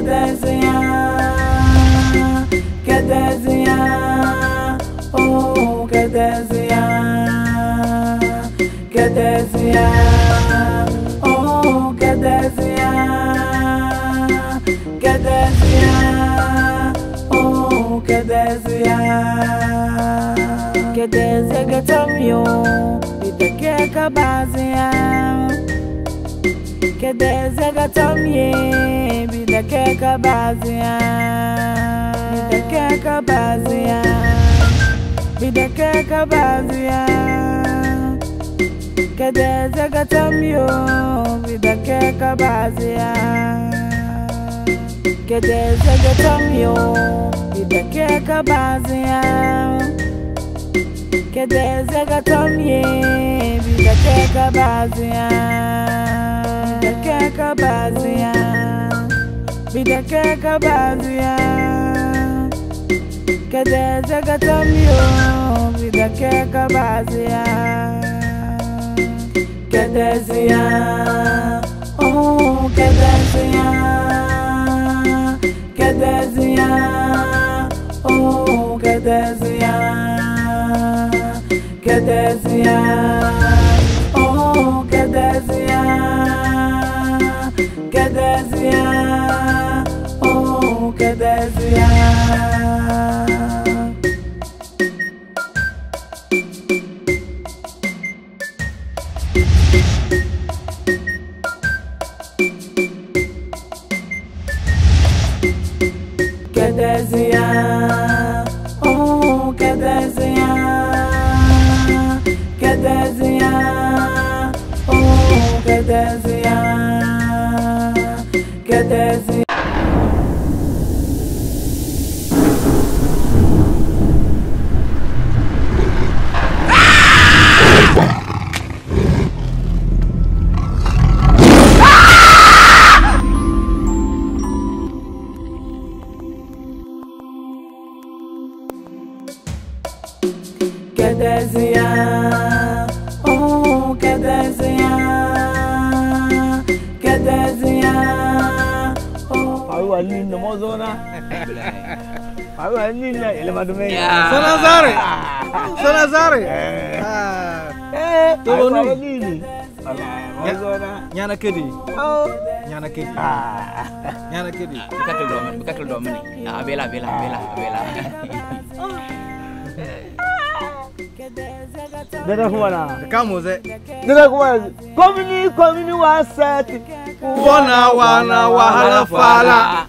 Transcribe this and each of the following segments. KEDEEZIA, KEDEEZIA, oh KEDEEZIA, KEDEEZIA, oh KEDEEZIA, KEDEEZIA, oh KEDEEZIA, KEDEEZIA getamyo itake kabazia, KEDEEZIA getamye Bidakeka bazia, KEDEEZIA gatamyo, bidakeka bazia, KEDEEZIA gatamyo, bidakeka bazia, KEDEEZIA gatamye, bidakeka bazia, bidakeka bazia. Bidakeka bazia, KEDEEZIA gatamyo, bidakeka bazia, KEDEEZIA, oh KEDEEZIA, KEDEEZIA, oh KEDEEZIA, KEDEEZIA, oh KEDEEZIA, KEDEEZIA. KEDEEZIA, oh KEDEEZIA, KEDEEZIA, oh KEDEEZIA, KEDEEZIA. KEDEEZIA, oh KEDEEZIA, KEDEEZIA, oh. Paruwa nini mozona? Paruwa nini elemadumeni? Sana zare. Paruwa nini? Mozona. Nyana kedi. Bikatul domini. Abela. Dada kuwana Komini wasati Wana wahala fala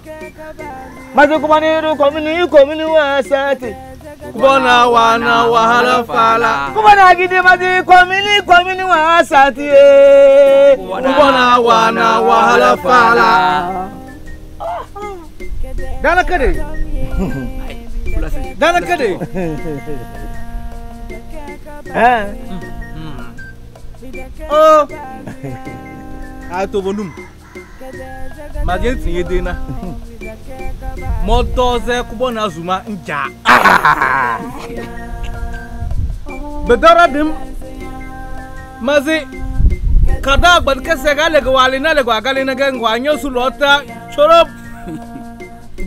Mato kumaniru komini wasati Wana wahala fala Kumana agidi mati komini wasati Wana wahala fala Dana kade Oh, I to volume. My guest, you dinner. Motors, Kubona Zuma, and Ja. Bedaradim Mazi Kada, but Casagalago, Alinago, Galina Gang, Wanosulota, Chorop.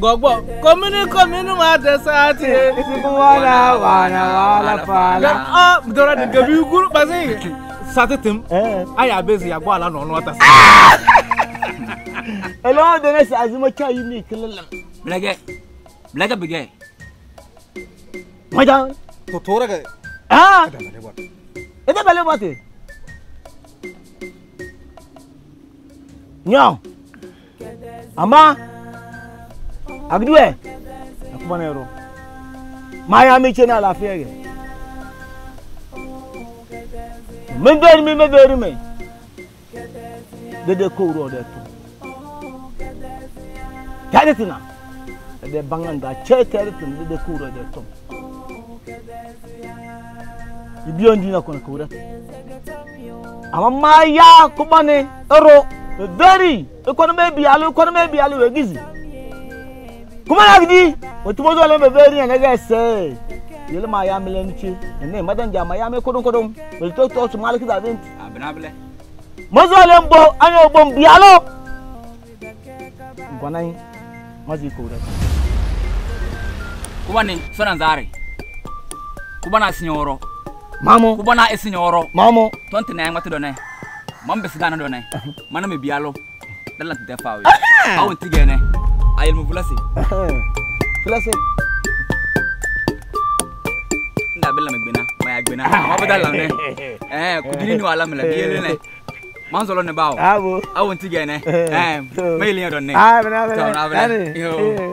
Gogo, come in, what the Sati is Wana Fala. Dora de Gabu Guru Bazi Saturday. I am busy at Walla on water. Along the rest as much as you need. Black begay. Madame Totora. Ah, it's a belly. No, Ama. Agduwe, akumanero. Miami chena la fiege. Menderi me. Dede kuro detu. Kadi tina. Dede banganda che kadi tina dede kuro detu. Ibiondi na kona kura. Ama maya kumane ero. Menderi. Ekonomi bialu wegizi. Come on, Agdi. What tomorrow I am very and I say, you know my am lenchi. And then Madame Jamayame Kodon. We'll talk to us Malik Avent. Abenable. Mozolembo, I know Bombialo. Guanay, mazikura kubane franzari kubana sinyoro mamo kubana esinyoro mamo 29 matodone mambe sigana done maname bialo dalla defawi awu tigene ayel mu fulasi fulasi nda bella megbena maya gbena mabadala ne kudini ni wala mla biele ne manzo lone bawo awu tigene maili done ne abena yo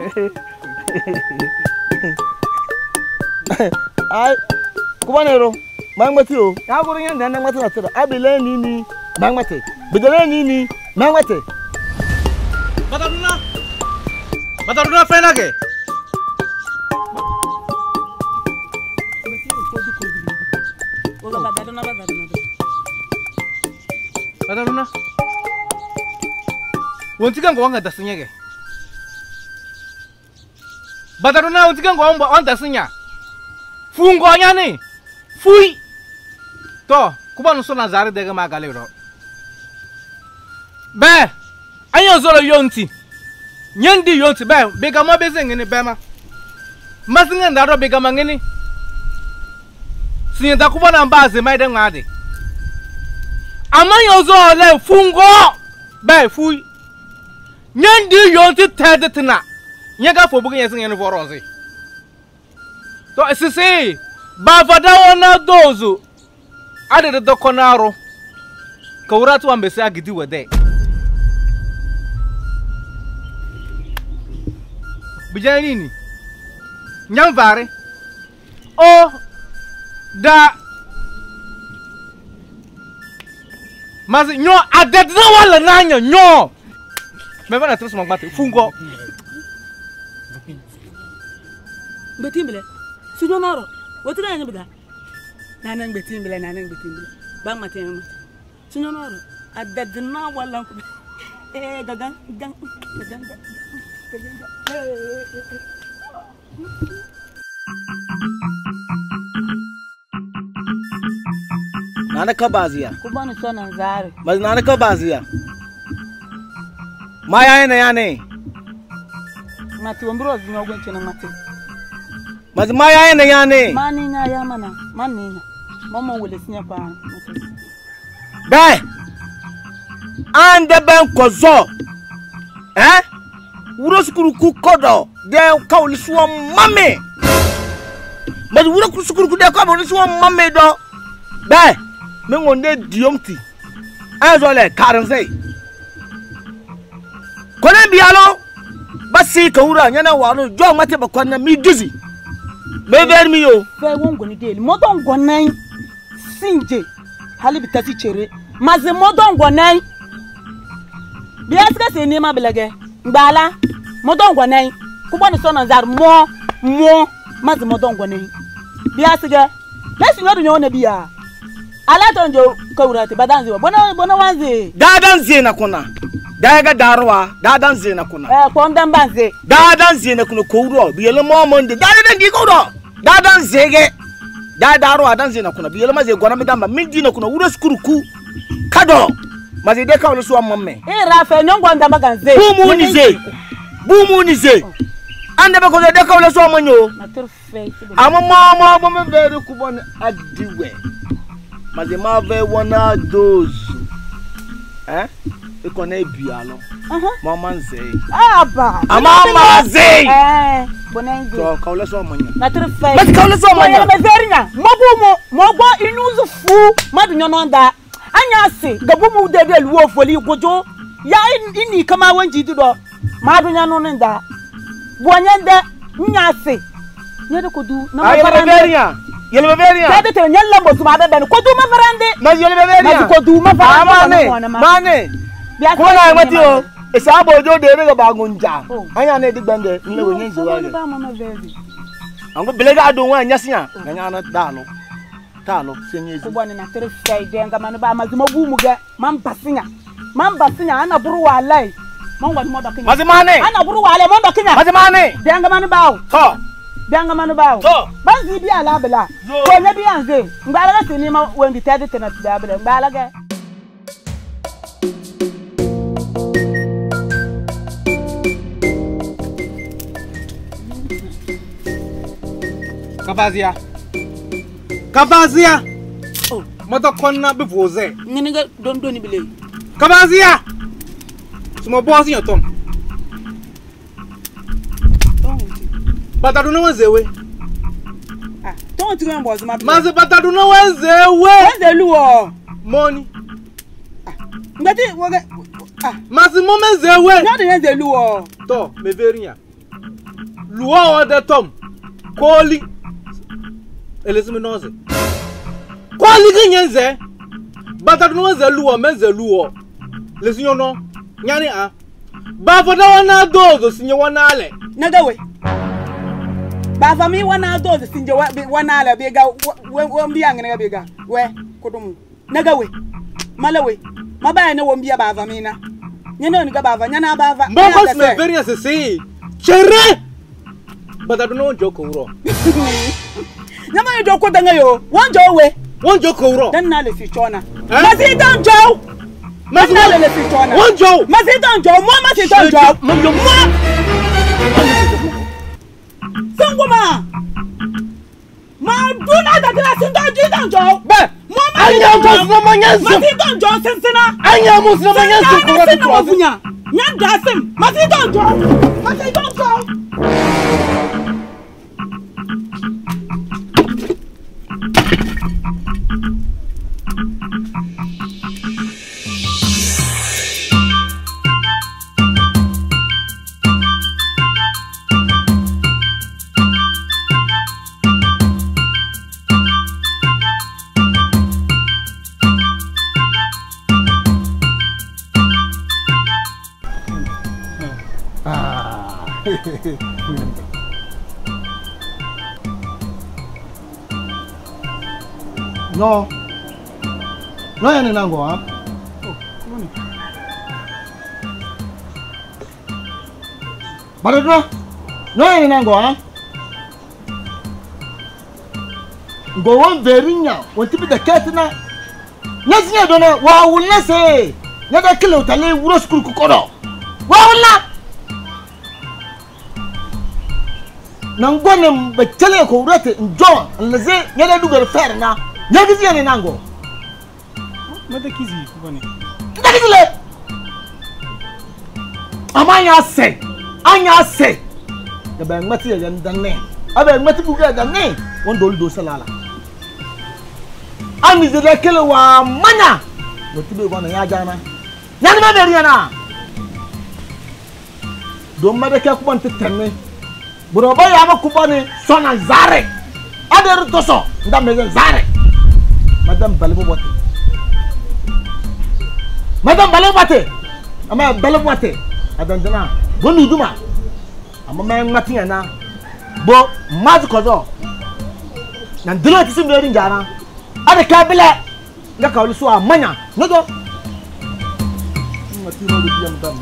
ai kubanero mangmati o ya buru nya ndan mangmati natira abile nini mangmati bidele nini mangmati Badaduna fena ke Badaduna Wontikan ko wanga dasinya ke Badaduna wontikan ko wanga dasinya Fungonya ni Fui To kubanu so nazare dega magalero Be Anyo zolo yonti Nyandi yonti be bega mo bezengene bema Masinga ndaro bega mangeni Sinyenda kubana mbaze maide ngade Amanyo zolo fungo Be fui Nyandi yonti tedetina Nyega fobuga yesengene vorozi To sisi bavada wana dozu ade do konaro kawratu wambese agidi wede bijanini nyamvare o da mazi nyo adedna wala nanyo nyo mevana trus magbate fungo betimbele Sudonoro, what do I know that? Nanang Betimbla, Nanang Betimbla, Bangmatem. Sudonoro, at that the now one lump. Eh, the gun, gun, the gun, the gun, Nana Kabazia, Kubana son and Zari, but Nana Kabazia. My Ayane Matu Ambrose, no went to Matu. Mas Maya na yani. Manina yamana, manina. Mama wulisinya pa. Be. Ande ben kozo. Eh? Urosukuru ku kodo. De ka ulisuwa mame. Mas urosukuru ku de ka ulisuwa mame do. Be. Mengonde diomti. Azole karanze. Kone bialo. Basi kaura nyana wano jo mate bakwana midizi. Bever me, you. Fair won't go again. Modon Guanay Sinje Halibitati Cherry. Mazamodon Guanay. Be asked in Nima Belege. Bala Modon Guanay. Kuban son and are more Mazamodon Guanay. Be asked again. Let's not know Nebia. Alatonjo Kaurati Badanzo. Bonawanzi. Dadanzina Kona. Daga Darwa, Dadanzina Kona. Pondan Banze. Dadanzina Kunokuro. Be a little more the Dadan Dadan zege, dadaro adanzina kuna biela maze gwana midamba midina kuna uroskuru ku kado maze deka uliswa mamme. Eh Rafa nyongo andamba ganze. Bumunize, bumunize. Ande ba koze deka uliswa manyo. Ama mama mama veru kubona adiwe. Maze mave wana dozu. Eh? Ikone bialo. Mama nzei. Ah ba. Mama nzei. Eh. Bonengo. So kaule so manya. Na tru fai. Mas kaule so manya. Me verina. Mobo inuzu fu. Madunyo nonda. Anya ase. Gabumu dede luo foli gojo. Ya ini kama wanji do. Madunyo nonda. Bonyende nya ase. Nyede kodu na mabarana. Yele beberia. Dede te nyalla mbotu mabebe kodu mabarande. Mas yele beberia. Kodu mabarande. Mane. Kona mati o esabojo de rega bagunja anya na edigbande nne we nyizo wa le ango belega do wan nyasinya anya na dalo talo senye ezu bone na tere friday nga manu ba mazimo gumu ga mambasinya ana buru wa lai mangwa mo dokinya mazimane ana buru wa lai mo dokinya mazimane denga manu bawo to denga manu bawo to banzi bi ala bela ko ne bi anze ngala na tini ma wendi tete tena dabela ngala ga Kavazia. Kavazia. Mata kona bivuze. Ninga don bile. Kavazia. Suma boazi yotom. Badaduna wazewe. Ah, ton tu gan boazi ma. Maze Badaduna wazewe. Wazelu money. Ah. Ngati woga. Ah, maze momezewe. Na de zelu to, me verinya. Luo de tom. Koli. Elezimi noze. Koli ginyenze. Badaduna wazelu o mezelu o. Lezinyo no. Nyani a. Ba foda wana dozo sinye wana ale. Nadawe. Ba fami wana dozo sinje wana ale bega wombiange na bega. We kodomu. Nagawe. Malawe. Mabaya ne wombia ba fami na. Nyene ni ga ba nyana ba va. Mbokos me various say. Chere. Badaduna joko uro. Nyama joko danga yo. Won jowe. Won joko uro. Dan na le fi chona. Mazi dan jow. Mas não lhe fitona. Onjo. Mas então João, mãe mas então João. Mãe João. Sangue ma. Mas do nada que lá sentou então João. Bem, mãe mas então João. Mas então João sensena. Anha musna manhã sensena. Sensena movinha. Minha dasem. Mas então João. Mas então João. No. No ya ni nango ha. Oh, come on. Badaduna. No ya ni nango ha. Go on verinya. Won't be the cat na. Nasinya dona wa wonna se. Na da kilo tale wuro school ku kodo. Wa wonna. Nangonem betele ko urete njo nleze nyele dugal fer na nyagizia ni nango madakizi kubani ndagizile amanya se dabe ngmati ya ndanne abe ngmati buga danne wondo ludo salala amizele kele wa mana lotube bana ya jana nyani ma beri na do madaka kubante tanne Buroba yaba kubani sona zare. Aderu toso ndameze zare. Madam Balebo bote. Madam Balebo bote. Ama Balebo bote. Adanjana. Bonu duma. Ama men matinya na. Bo mazukozo. Na ndilo tisimbe rinjana. Ade kabila ndaka ulusu amanya. Nodo. Matiro lutia madam.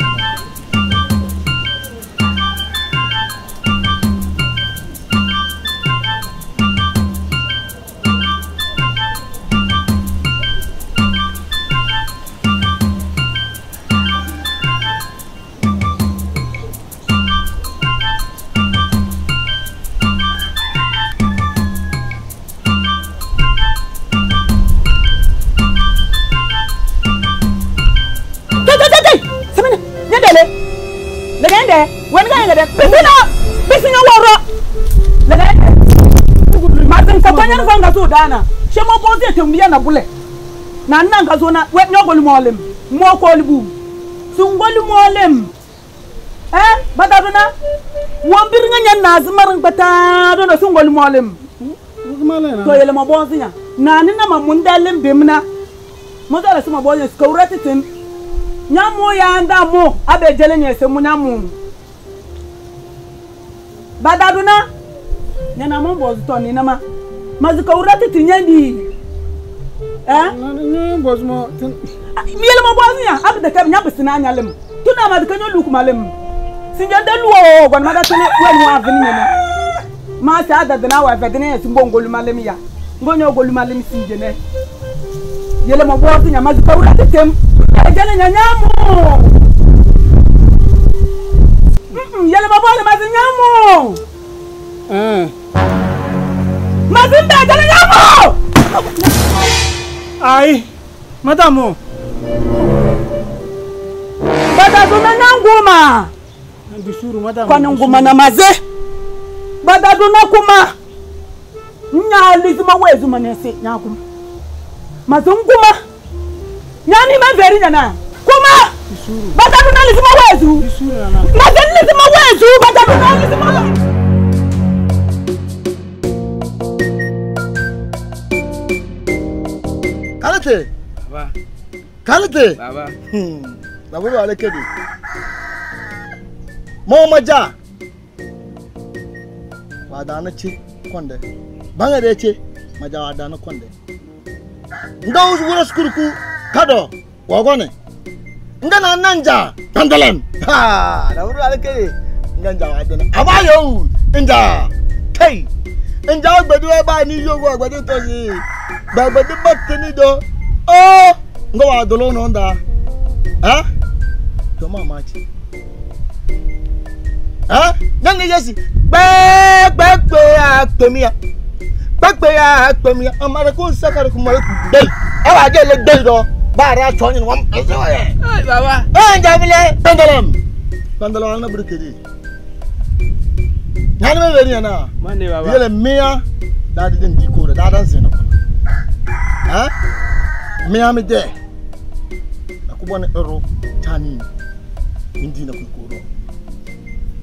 Dana, she mo bozi etumbiya na bule. Na nanga zona we nyogolu molem, mo kolibu. Sungolu molem. Eh, Badaduna. Wombirnga nya nazmarin bata dona sungolu molem. Zmalena. To yele mo bozi nya. Na nina mamundalem bemna. Mo dala suma bozi skorati tin. Nya mo ya anda mo abejele nya semuna mu. Badaduna. Nena mo bozi to nina ma. Mas o caurate tinha de, é? Não gosmo. Me ele não gosta não. Abda kama nyabu sina nyalem. Tu na madikano luku malem. Sinjanda luo gwan mada tena wenu aveni na. Ma sa ada dana wa vedene simbo ngolu malem ya. Ngonyo ngolu malem sinjene. Yele mo gosta nya mas o caurate tem. Ejele nyanyamu. Yele mo bole mas nyanyamu. Mazimbe, jana ai, madame. Badaduna nanguma. Ndishuru madame. Kwa nanguma na maze. Badaduna kuma. Nyalizuma wezu manese nyakuma. Mazunguma. Nyani maveri nyana. Kuma. Ndishuru. Badaduna lizuma wezu. Ndishuru nana. Mazeni lizuma wezu. Badaduna lizuma wezu. Kalete. Baba. Kalete. Baba. Babu wale kedi. Mama ja. Wadana chi konde. Banga deche maja wadana konde. Ndao uzura skuruku kado wagone. Ndana nanja pandalem. Ha, babu wale kedi. Nanja wadana. Abayo nja. Hey. Nja bedwe ba ni yogo agbedo tozi. Baba de batini do. Oh, go adolo no nda. Huh? Your mama chi. Huh? Nanga yesi. Back pe ya akpemi. Amara ko sakare ku mara ku del. Awa je le del do. Ba ra chonin wam ese wa ye. Ai baba. Eh jamile pandalam. Pandalam na burkedi. Nani me veri na. Mane baba. Yele mia da didn't diko da dancing. Huh? Me am there. Akubone ero tani. Indi na kukoro.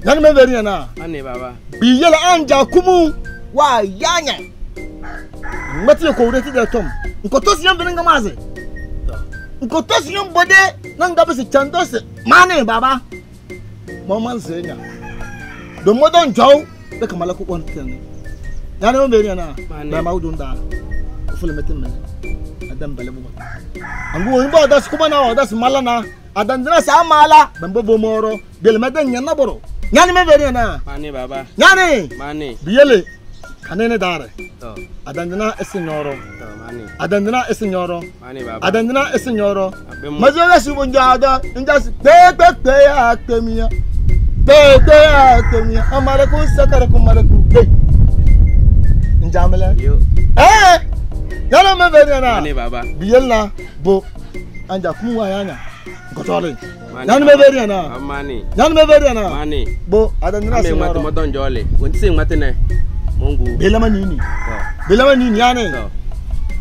Nani me veri na. Ane baba. Bi yela anja kumu wa yanya. Mati ko ureti da tom. Nkotosi yam benga maze. Nkotosi yam bode na ngabe se chandose. Mane baba. Mama zenya. Do modon jaw be kamala ko kon tene. Nani me veri na. Ba maudunda. Fulmetin. Adam Balabu. And going about that's Kumana, that's Malana, Adandras Amala, Bambo Moro, Belmadan Yanaboro. Nani Maveriana, Mani Baba, Nani, Mani, Biele, Canene Dare, Adandana Esinoro, Adandana Esinoro, Adandana Esinoro, Mazara Subunjada, and that's Pay Actemia, Amaraco Sakarakumaraku, in Jamala, you. Eh? Yana me verena. Mane baba. Biyella bo anja kumwa yana. Gotole. Yana me verena. Amani. Yana me verena. Mane. Bo adanira se. Mane matomo donjole. Wonse matene. Mungu. Belamanini. Belamanini yana.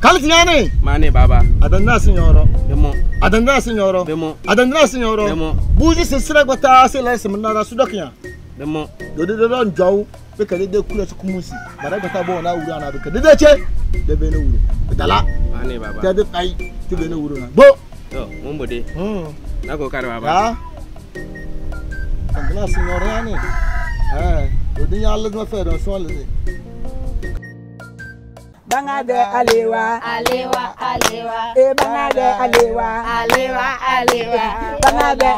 Kalti yana. Mane baba. Adanira sinyoro. Demo. Adanira sinyoro. Demo. Adanira sinyoro. Demo. Buji sisira gota se lesi mnara sudakiya. Demo. Dodo njawu. Beka de kula tukumusi. Bara gota bo na uri ana beka. Dede che. Debe no uru. Dala. Mane baba. Tade kai tebe no uru na. Bo. To, mumbo de. Na ko kare baba. Ah. Andana senhora yani. Eh, odin yalla do fe do so le. Bangade alewa. E bangade alewa. Bangade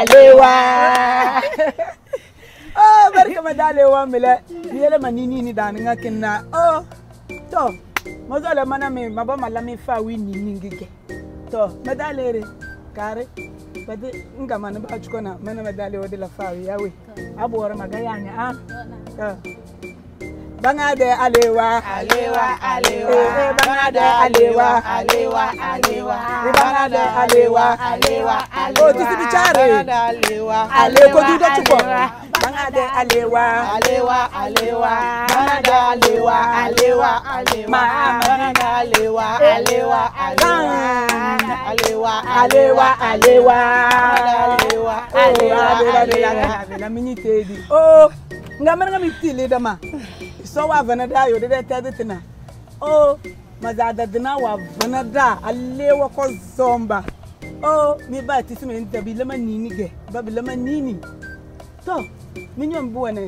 alewa. Alewa. Oh, barka madalewa mele. Yele manini ni daninga kinna. Oh. To. Mozola mana me maba malami fa wi ningige. To, madalere kare. Bade inga mana ba chukona mana madalewa de la fa wi yawe. Abora magayanya ah. To. Bangade alewa Bangade alewa oh tisi bichare aleko duda chuko Bangade alewa Bangade alewa ma Bangade alewa la minute di oh ngamanga mitile dama so wa vanada yo de taditina oh mazada dina wa vanada alewa ko zomba oh mi ba ti simi ntabi lama nini ge babi lama nini to mi nyom buone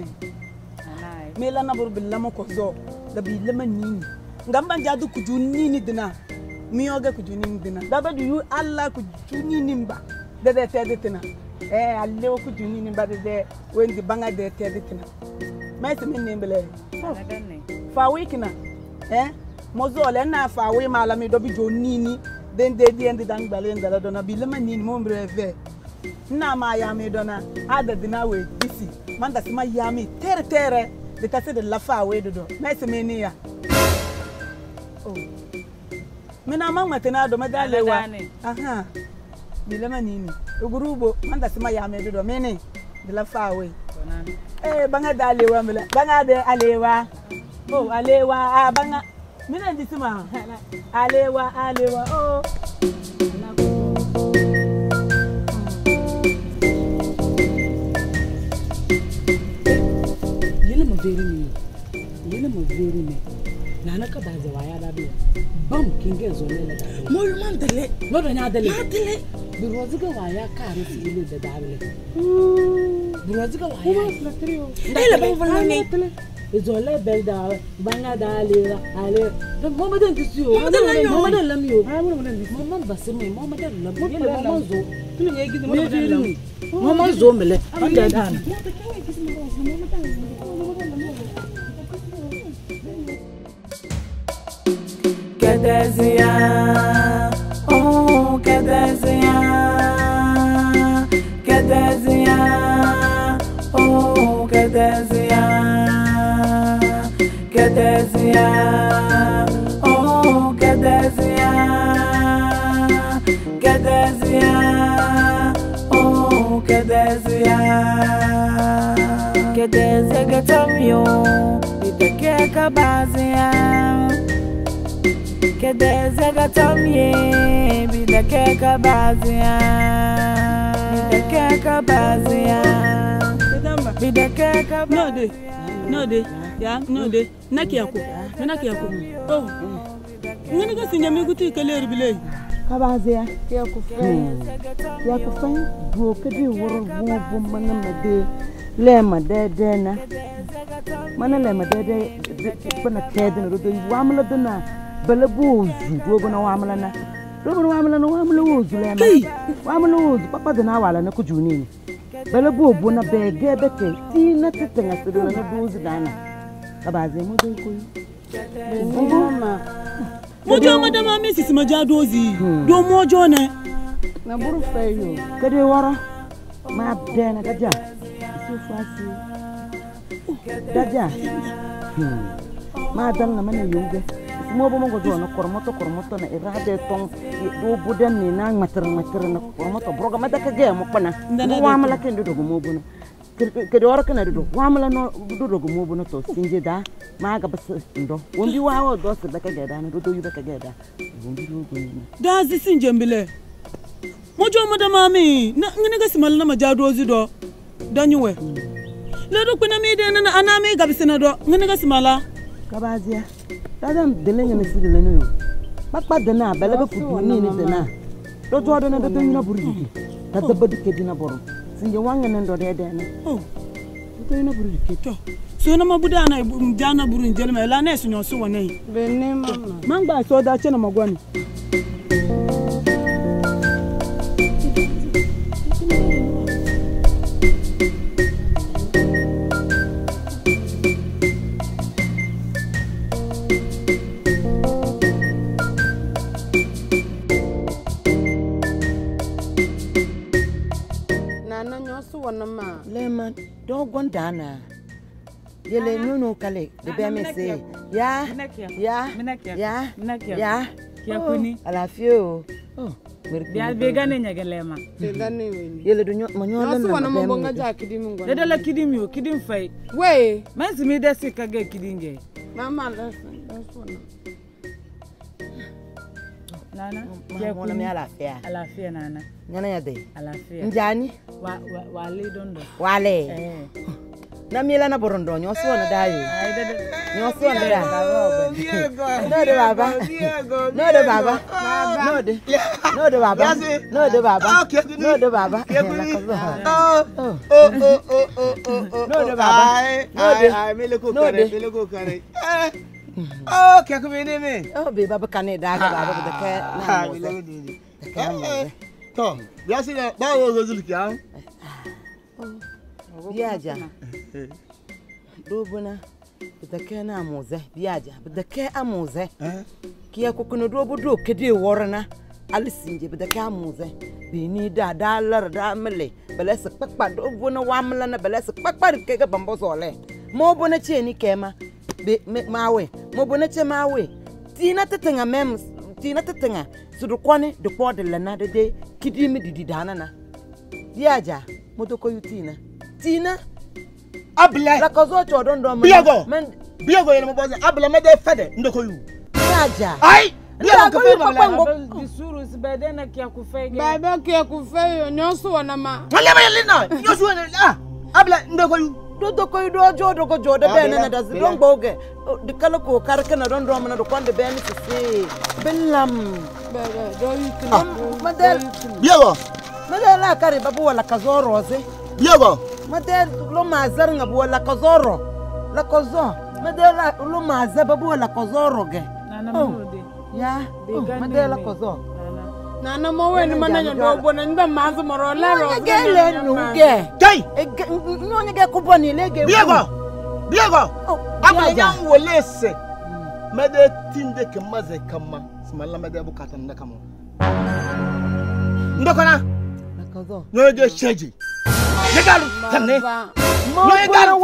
alai mi lana bur bil lama ko zo dabi lama nini ngamba jadu kuju nini dina mi oge kuju nini dina baba do you alla kuju nini mba de taditina eh alewa kuju nini mba de when the banga de taditina. My name is Bele. For a week now. Eh? Mozole na fawe malami dobi jonini dende ende dan balenda la dona bilema nini mombre ve. Na ma yami dona ada dinawe disi. Manda sima yami tere tere de tase de la fawe do do. Na semeni ya. Oh. Mena mama tena do madalewa. Aha. Bilema nini. Ugurubo manda sima yami do do meni de la fawe. Eh banga dalewa mela. Banga de alewa. Oh alewa ah banga mina ndisi ma alewa alewa oh yele mveri ni nana ka baza waya dabe bam kinge zonela dabe mo yuma ndele no do nya dele ndele biroziga waya kare si ile da dabe biroziga waya ndele ba volane les olé belle d'arbre, banadale, allez. Maman est ici, maman l'a mis. Maman va se mettre, maman l'a mis. Maman zo, tu n'es pas guidé. Maman zo me l'a. Kedezia, oh Kedezia, Kedezia, oh Kedezia. Kedezia, oh Kedezia, Kedezia, oh Kedezia, Kedezia getamio, iteke kabazia, Kedezia getamie, iteke kabazia, iteke kabazia, iteke kabazia. No de, no de. Ya no de nakiako oh ngani ka sinyame guti kale ribile kabazia ya kufanya go kadi woro bo mana made le madede na mana le madede bana tedin rudo wamla dana balabu go na wamla na robo wamla na wamla wozu le na wamla wozu papa dana wala na kujuni balabu bo na bege bete ti na tetenga sedo na bozu dana kabaze mojo ko mama mojo madama mesi simaja dozi do mojo ne na buru feyo kede wara ma dena kaja sufasi daja ma dalna mane yonge mo bo mongo do na kormoto na irade ton do budan ni na mater na kormoto broga madaka ge mo pana mo wa mala kendo do mo bona kede wara kana do wamala no do go mo bono to sinje da ma ga bas ndo wombi wawo do se da kede da do yu da kede da wombi do go ni da zi sinje mbele mojo madama mi ngene ga simal na majado zi do danyuwe le do kuna mi de na anami ga bisina do ngene ga simala ka bazia da dam de lenga mi sidi lenu bakpa de na bele ba kudu ni ni de na do do na do na burudi da dabadu kedina borom sinje wanga nendo dede na oh tena buru keto so na mabuda na mjana buru njelma la na esunyo so wonai benne mama mangba so da chena magwani Lemon, don't go down. You let me know, Kale. The bear may say, yeah, yeah, yeah, yeah, I love you. Oh, we're beginning again, Lemma. You let me know, let a kidding you, kidding fight. Way, Master made that sick again, kidding. Mamma, that's one. Nana, alafia nana. Nana ya de. Alafia. Njani? Wale dondo. Wale. Eh. Na mila na borondo nyosona dayo. Nyosona da. No de baba. No de baba. No de. No de baba. No de baba. No de baba. Oh oh oh oh oh. No de baba. No de. Ai meleko kare, meleko kare. Oh, kya kumene me? Oh, be baba kane daga baba ko deke na mo dede. Eh. Tom, biasi na ba wo gozul kya? Oh. Biaja. Do bona. بدك أنا موزة بياجا بدك أنا موزة كيا كوكنو دوبو دو كدي ورنا ألسنجي بدك أنا موزة بيني دا دالر دا ملي بلاسك بكبار دوبونا واملنا بلاسك بكبار كيكا بمبوزولة مو بنتشي ني كيما بماوي مو بنتشي ماوي تينا تتنع ممس تينا تتنع سرقاني دكوا دلنا ددي كدي مديدي دهنا بياجا مدوكو يتينا تينا Abla, lakazoto dondo mbiago, mbiago yele mbozi. Abla mede fede ndokoyu. Naja. Ai, biago kufema la. Disuru sibadena kia kufege. Baba kia kufege nyosu wanama. Malema yelina, nyosu wana. Ah, abla ndokoyu. Ndokoyu dojo doko joda bena na dazi dongoge. Dikaloko karike na dondo amana dokwande bena sisi. Belam. Baba, doyi kila. Madel. Biago. Madel la kari babu wala kazoro wazi. Biago. Madel lo mazar ngabu la kazoro madel lo mazar babu la kazoro ge nana mudi ya madel la kazoro nana mowe ni mananya dogo na nda mazo morola ro ngele nuge kai nyonye ge kuboni lege biago biago akwa nyangu lese madel tinde ke maze kama simala madel bukata ndakamo ndokona la kazoro nyonye cheji Legal, tane. Legal,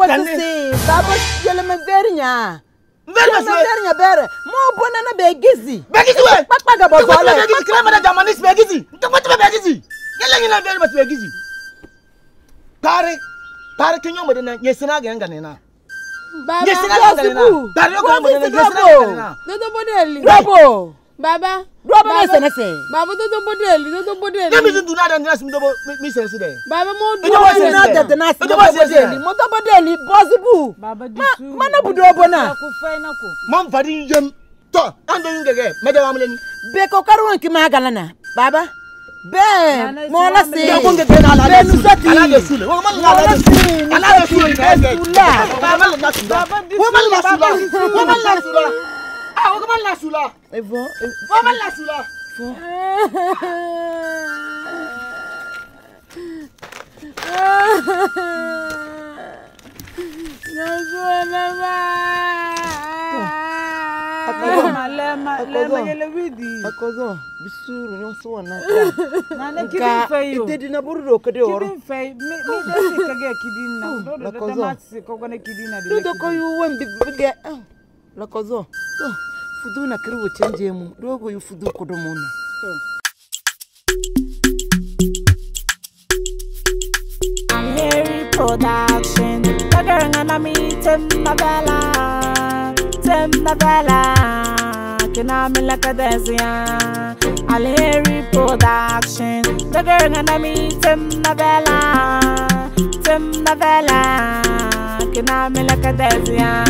tane. Baba, yele mverinya. Mverinya bere. Mo bona na begizi. Begizi we. Pakpaga bozole. Begizi krema na jamanis begizi. Ntokotu begizi. Yele ngina bere mas begizi. Pare kinyo mode na yesina ganga nena. Baba. Yesina ganga nena. Pare ko mode na yesina ganga nena. Dodo bodeli. Robo. Baba. Robo mesenese. Baba dodo bodeli, dodo bodeli. Nemi zinduna da nasi mdobo misenese de. Baba mo do. Dodo zinduna da nasi mdobo bodeli. Mo dodo bodeli possible. Baba disu. Mana budobo na. Akufena ko. Mom fadi yem. To, ando yungege. Mede wa muleni. Be ko karwan ki magalana. Baba. Be. Mo la se. Ya konge de na la. Be nusati. Ala de sule. Wo mal la de sule. Ala de sule. Baba la sule. Wo mal la sule. Ah, on va la soula. Et bon, on va la soula. Lakozo, fudu na kiri wachenje mu, dogo yufudu kudomona. I'm Harry Production, kagara ngana mi temna bela, kina mila KEDEEZIA. I'm Harry Production, kagara ngana mi temna bela, kina mila KEDEEZIA.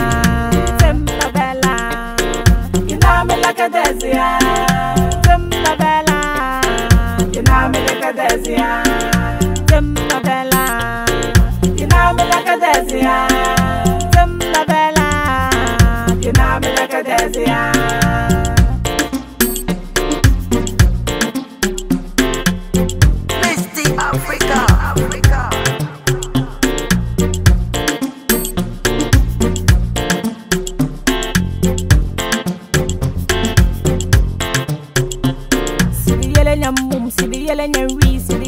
KEDEEZIA, temna bela. Kina mila KEDEEZIA, temna bela. Kina mila KEDEEZIA, temna bela. Kina mila KEDEEZIA. Misty Africa. Yelling and we see